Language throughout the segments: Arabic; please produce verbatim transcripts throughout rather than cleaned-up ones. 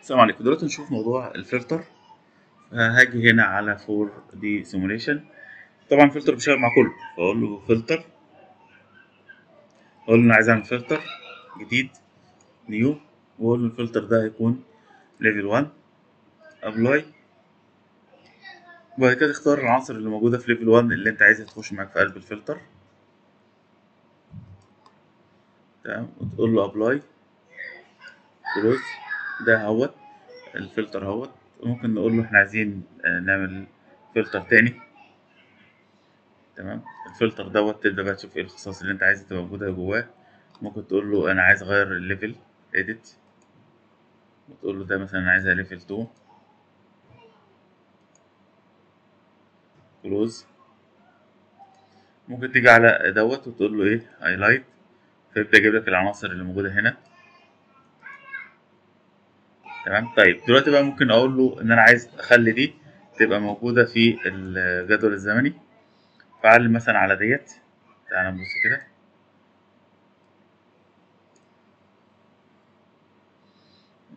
السلام عليكم. دلوقتي نشوف موضوع الفلتر. هاجي هنا على فور دي simulation. طبعا الفلتر بيشتغل مع كله، فاقول له فلتر، اقول له انا عايز اعمل فلتر جديد نيو، واقول له الفلتر ده هيكون ليفل واحد، ابلاي، وبعد كده اختار العناصر اللي موجوده في ليفل واحد اللي انت عايزها تخش معاك في قلب الفلتر، تمام، وتقول له ابلاي كلوز. ده هوت الفلتر هوت. ممكن نقول له احنا عايزين نعمل فلتر تاني، تمام. الفلتر دوت تبدا بقى تشوف ايه الخصائص اللي انت عايزها تبقى موجوده جواه. ممكن تقول له انا عايز اغير الليفل، اديت، وتقول له ده مثلا انا عايزها ليفل اتنين، كلوز. ممكن تيجي على دوت وتقول له ايه، هايلايت، فيبدا يجيب لك العناصر اللي موجوده هنا، تمام. طيب دلوقتي بقى ممكن اقول له ان انا عايز اخلي دي تبقى موجوده في الجدول الزمني، فاعلم مثلا على ديت. تعالى نبص كده،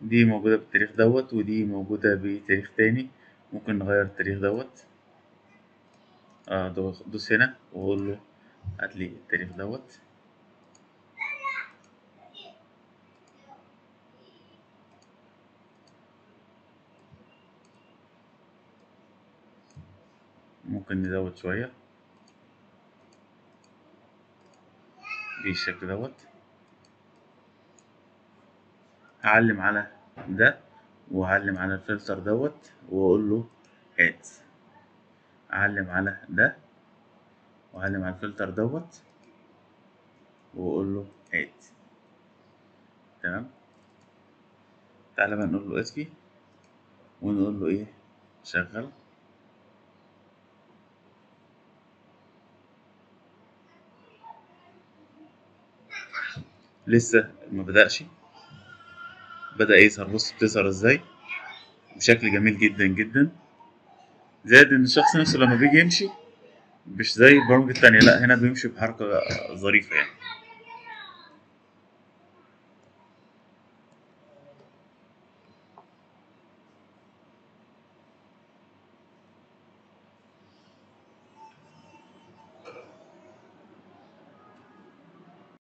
دي موجوده بالتاريخ دوت، ودي موجوده بتاريخ تاني. ممكن نغير التاريخ دوت، اه دوس هنا واقول له هات لي التاريخ دوت، ممكن نزود شوية بالشكل دوت. هعلم على ده وهعلم على الفلتر دوت واقول له اد. اعلم على ده واعلم على الفلتر دوت واقول له اد، تمام. تعالى بقى نقول له اسكي ونقول له ايه، شغل. لسه ما بدأش، بدأ يظهر. بص بتظهر ازاي، بشكل جميل جدا جدا. زائد ان الشخص نفسه لما بيجي يمشي مش زي البرامج التانية، لا هنا بيمشي بحركة ظريفة يعني.